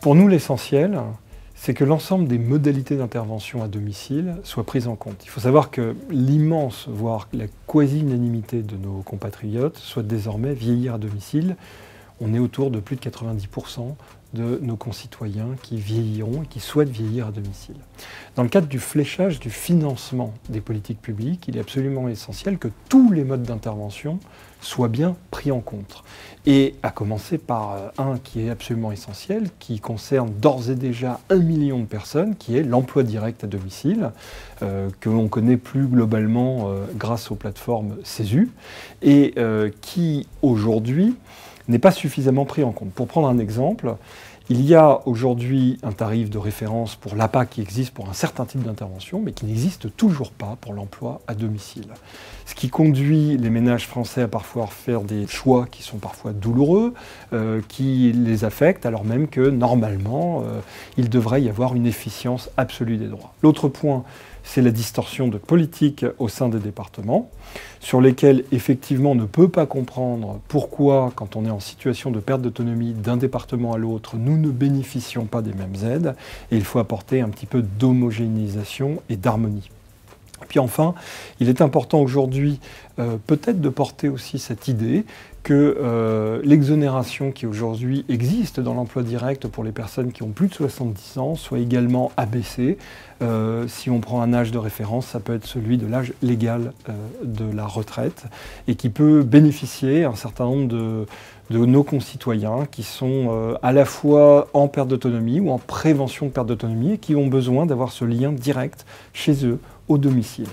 Pour nous, l'essentiel, c'est que l'ensemble des modalités d'intervention à domicile soient prises en compte. Il faut savoir que l'immense, voire la quasi-unanimité de nos compatriotes souhaitent désormais vieillir à domicile. On est autour de plus de 90% de nos concitoyens qui vieilliront et qui souhaitent vieillir à domicile. Dans le cadre du fléchage du financement des politiques publiques, il est absolument essentiel que tous les modes d'intervention soient bien pris en compte. Et à commencer par un qui est absolument essentiel, qui concerne d'ores et déjà 1 million de personnes, qui est l'emploi direct à domicile, que l'on connaît plus globalement grâce aux plateformes CESU, et qui aujourd'hui n'est pas suffisamment pris en compte. Pour prendre un exemple, il y a aujourd'hui un tarif de référence pour l'APA qui existe pour un certain type d'intervention, mais qui n'existe toujours pas pour l'emploi à domicile. Ce qui conduit les ménages français à parfois faire des choix qui sont parfois douloureux, qui les affectent, alors même que normalement, il devrait y avoir une efficience absolue des droits. L'autre point, c'est la distorsion de politique au sein des départements, sur lesquels effectivement on ne peut pas comprendre pourquoi, quand on est en situation de perte d'autonomie d'un département à l'autre, nous ne bénéficions pas des mêmes aides, et il faut apporter un petit peu d'homogénéisation et d'harmonie. Puis enfin, il est important aujourd'hui peut-être de porter aussi cette idée que l'exonération qui aujourd'hui existe dans l'emploi direct pour les personnes qui ont plus de 70 ans soit également abaissée. Si on prend un âge de référence, ça peut être celui de l'âge légal de la retraite et qui peut bénéficier à un certain nombre de nos concitoyens qui sont à la fois en perte d'autonomie ou en prévention de perte d'autonomie et qui ont besoin d'avoir ce lien direct chez eux, au domicile.